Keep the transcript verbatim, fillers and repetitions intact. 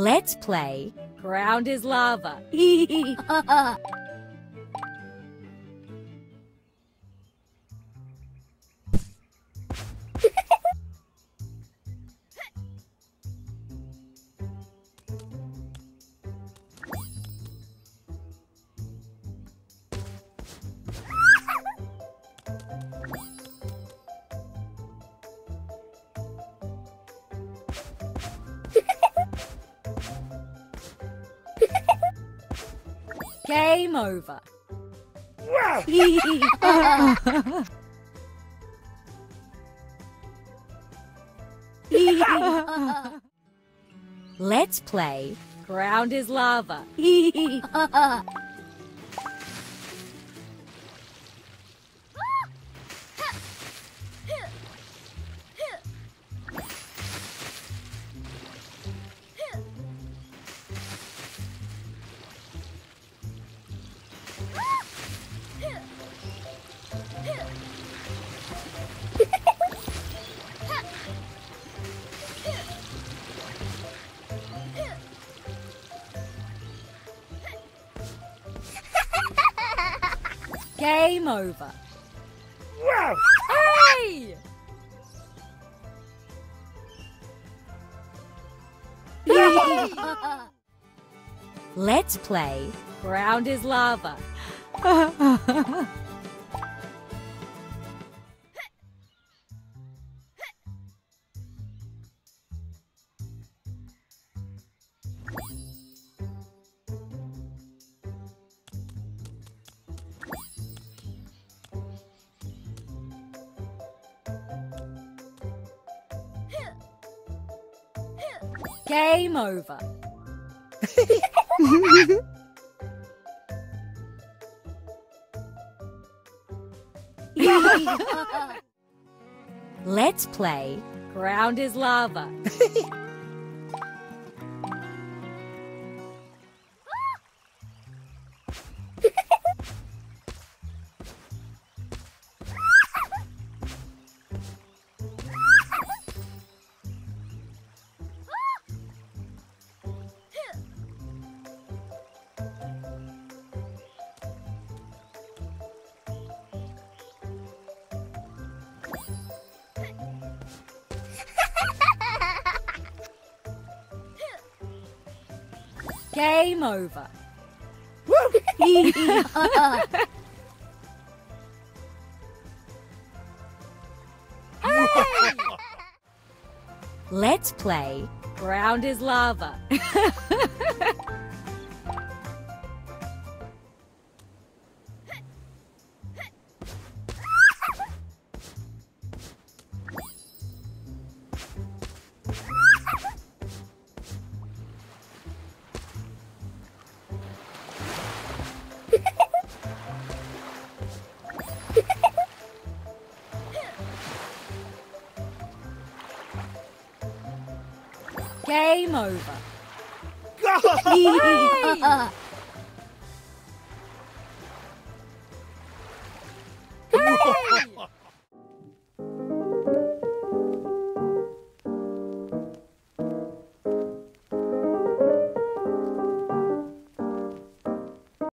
Let's play Ground is Lava. Game over. Let's play Ground is Lava. Game over. Hey! Let's play Ground is Lava. Game over. Let's play Ground is Lava. Game over. Let's play Ground is Lava. Game over.